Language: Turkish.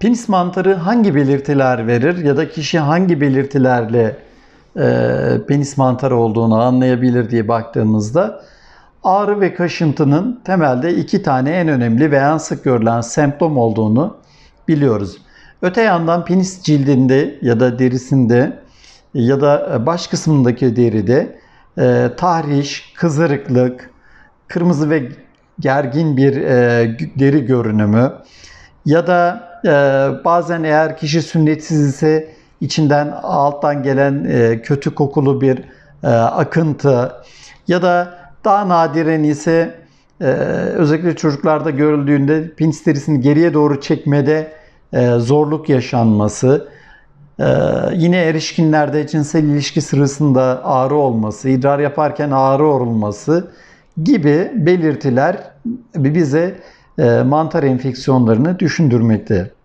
Penis mantarı hangi belirtiler verir ya da kişi hangi belirtilerle penis mantarı olduğunu anlayabilir diye baktığımızda ağrı ve kaşıntının temelde iki tane en önemli ve en sık görülen semptom olduğunu biliyoruz. Öte yandan penis cildinde ya da derisinde ya da baş kısmındaki deride tahriş, kızarıklık, kırmızı ve gergin bir deri görünümü ya da bazen eğer kişi sünnetsiz ise içinden alttan gelen kötü kokulu bir akıntı ya da daha nadiren ise özellikle çocuklarda görüldüğünde penis derisini geriye doğru çekmede zorluk yaşanması, yine erişkinlerde cinsel ilişki sırasında ağrı olması, idrar yaparken ağrı olması gibi belirtiler bize mantar enfeksiyonlarını düşündürmekte.